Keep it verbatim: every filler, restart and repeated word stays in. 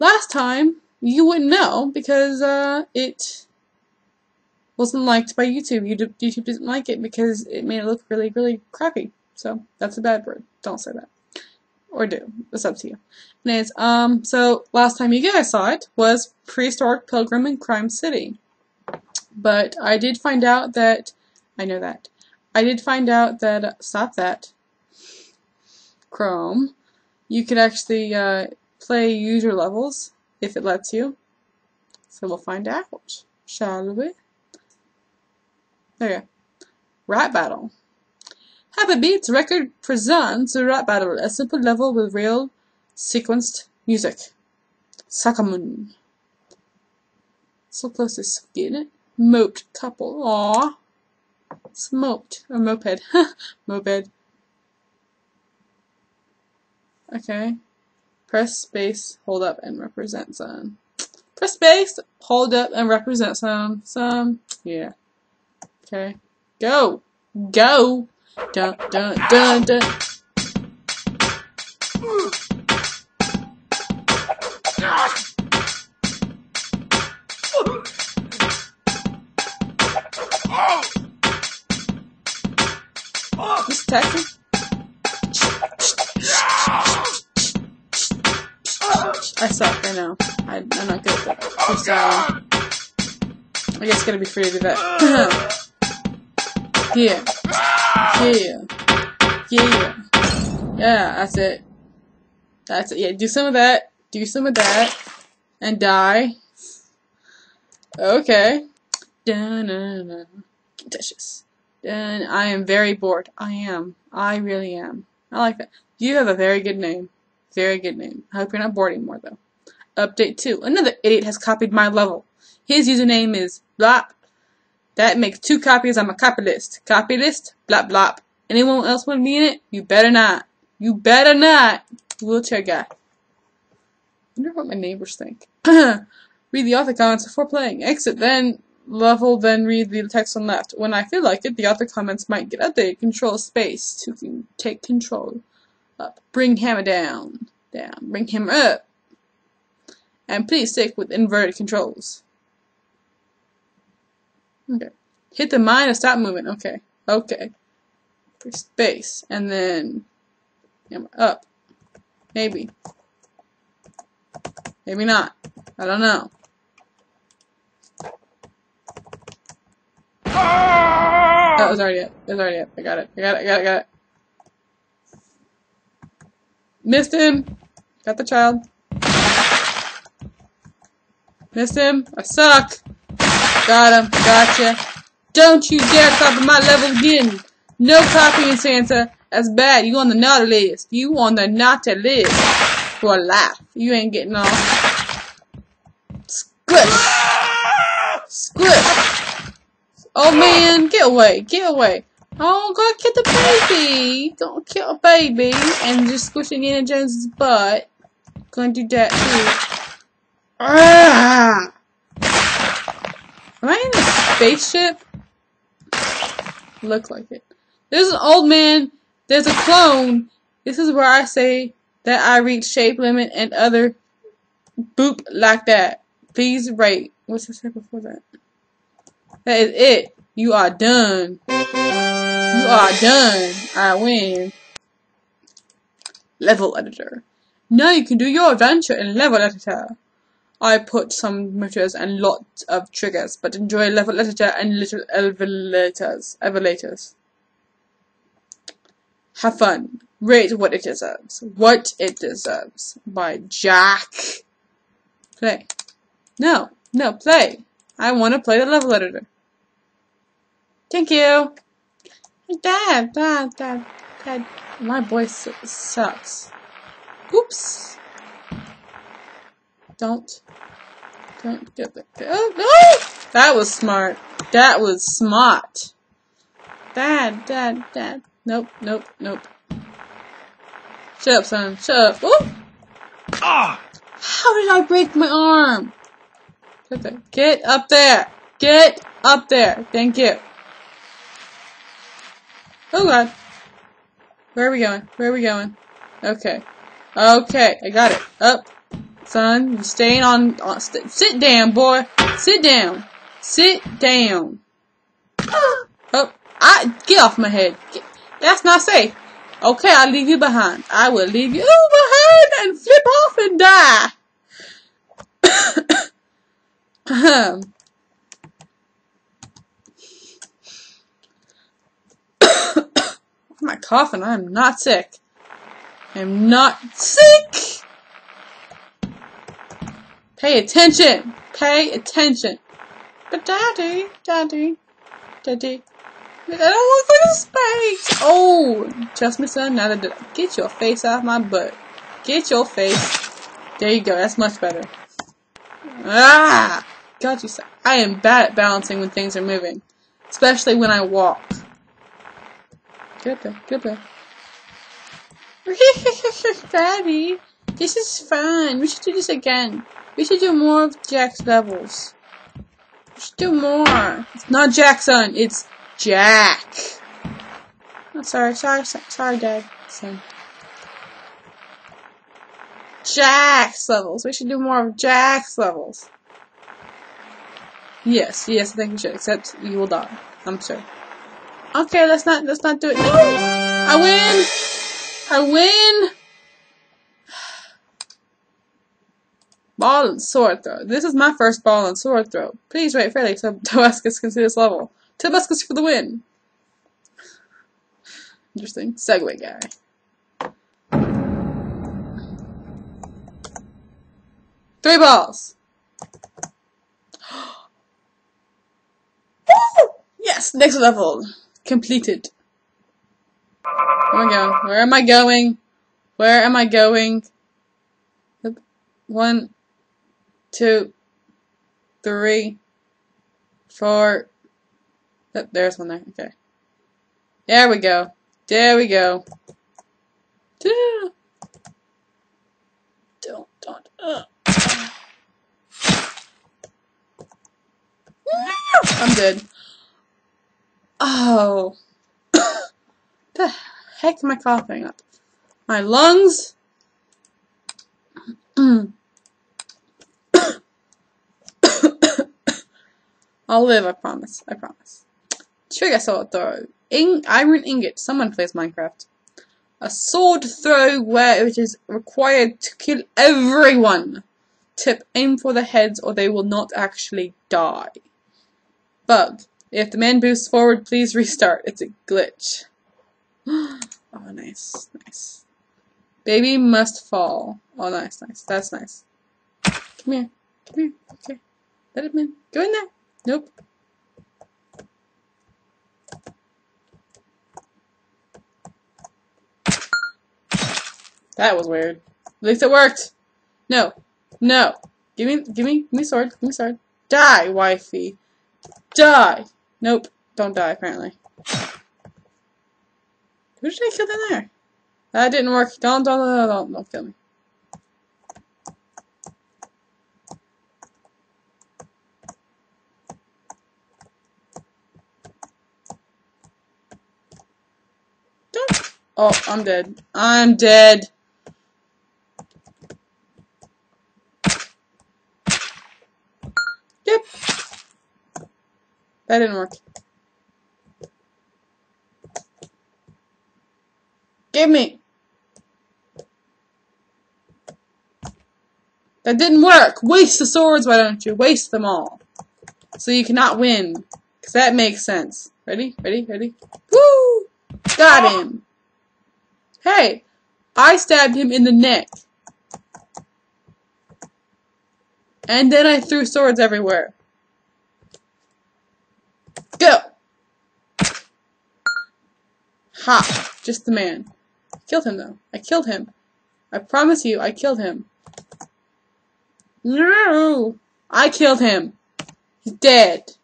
Last time, you wouldn't know because uh, it wasn't liked by YouTube. YouTube didn't like it because it made it look really, really crappy. So that's a bad word. Don't say that. Or do. It's up to you. Anyways, um, so last time you guys saw it was Prehistoric Pilgrim in Crime City. But I did find out that, I know that, I did find out that, uh, stop that, Chrome, you could actually uh, play user levels if it lets you. So we'll find out, shall we? There you go. Rat battle. Habit Beats record presents the Rat Battle, a simple level with real sequenced music. Sakamon. So close to skin. Moped couple. Aww. It's moped. Or moped. Moped. Okay. Press space, hold up, and represent some. Press space, hold up, and represent some. Some. Yeah. Okay. Go. Go. Dun dun dun dun. This attacking. I suck. I know. I, I'm not good at that. So I guess I'm gonna be free to do that. Yeah. Yeah, yeah, yeah, that's it, that's it, yeah, do some of that, do some of that, and die, okay, da-na-na, delicious, and I am very bored, I am, I really am, I like that, you have a very good name, very good name, I hope you're not bored anymore though. Update two, another idiot has copied my level, his username is blah. That makes two copies on my copy list. Copy list, blop blop. Anyone else want to be in it? You better not. You better not. Wheelchair guy. I wonder what my neighbors think. Read the author comments before playing. Exit, then level, then read the text on left. When I feel like it, the author comments might get updated. Control space to take control. Up. Bring hammer down. Down. Bring hammer up. And please stick with inverted controls. Okay. Hit the mine to stop moving. Okay. Okay. Press space. And then up. Maybe. Maybe not. I don't know. Ah! That was already it. That was already it. I got it. I got it. I got it. I got it. Missed him. Got the child. Missed him. I suck. Got him. Gotcha. Don't you dare copy my level again. No copying, Santa. That's bad. You on the naughty list. You on the naughty list. For life. You ain't getting off. Squish. Squish. Oh, man. Get away. Get away. Oh, go kill the baby. Go kill a baby. And just squish Indiana Jones' butt. Gonna do that, too. Ah. Am I in a spaceship? Look like it. There's an old man. There's a clone. This is where I say that I reach shape limit and other boop like that. Please rate. What's the second before that? That is it. You are done. You are done. I win. Level editor. Now you can do your adventure in level editor. I put some meters and lots of triggers, but enjoy level editor and little elevators. elevators. Have fun. Rate what it deserves. What it deserves. By Jack. Play. No. No. Play. I want to play the level editor. Thank you. Dad. Dad. Dad. Dad. My voice sucks. Oops. Don't, don't get the, oh, oh! That was smart. That was smart. Dad, dad, dad. Nope, nope, nope. Shut up, son. Shut up. Oh! Ah! How did I break my arm? Get up there. Get up there. Get up there. Thank you. Oh, God. Where are we going? Where are we going? Okay. Okay. I got it. Up. son. You're staying on, on st sit down, boy. Sit down. Sit down. Oh, I get off my head. Get, that's not safe. Okay, I'll leave you behind. I will leave you behind and flip off and die. Ahem. My coffin. I am not sick. I am not sick. Pay attention. Pay attention. But daddy, daddy, daddy, I don't want to space. Oh, trust me, son. Now that get your face out of my butt. Get your face. There you go. That's much better. Ah, God, you suck. I am bad at balancing when things are moving, especially when I walk. Get up, get up. Daddy, this is fun. We should do this again. We should do more of Jack's levels. We should do more. It's not Jackson, it's Jack. I'm oh, sorry, sorry, sorry, Dad. Son. Jack's levels. We should do more of Jack's levels. Yes, yes, I think we should. Except you will die. I'm sorry. Okay, let's not, let's not do it. No! I win! I win! Ball and sword throw. This is my first ball and sword throw. Please wait fairly so Tobuskus can see this level. Tobuskus for the win! Interesting. Segway guy. Three balls! Yes! Next level! Completed. Where am I going? Where am I going? Where am I going? One, two, three, four. Oh, there's one there. Okay. There we go. There we go. Don't, don't. Uh. I'm dead. Oh, the heck am I coughing up? My lungs? I'll live, I promise, I promise. Trigger sword throw. In iron ingot. Someone plays Minecraft. A sword throw where it is required to kill everyone. Tip, aim for the heads or they will not actually die. Bug. If the man boosts forward, please restart. It's a glitch. Oh, nice, nice. Baby must fall. Oh, nice, nice. That's nice. Come here. Come here. Okay. Let him in. Go in there. Nope. That was weird. At least it worked. No. No. Give me, give me, give me sword. Give me sword. Die, wifey. Die! Nope, don't die, apparently. Who did I kill down there? That didn't work. Don't, don't, don't, don't, don't kill me. Don't. Oh, I'm dead. I'm dead. Yep. That didn't work. Give me! That didn't work! Waste the swords, why don't you? Waste them all. So you cannot win. Because that makes sense. Ready? Ready? Ready? Woo! Got him! Hey! I stabbed him in the neck. And then I threw swords everywhere. Go! Ha! Just the man. I killed him though. I killed him. I promise you, I killed him. No! I killed him. He's dead.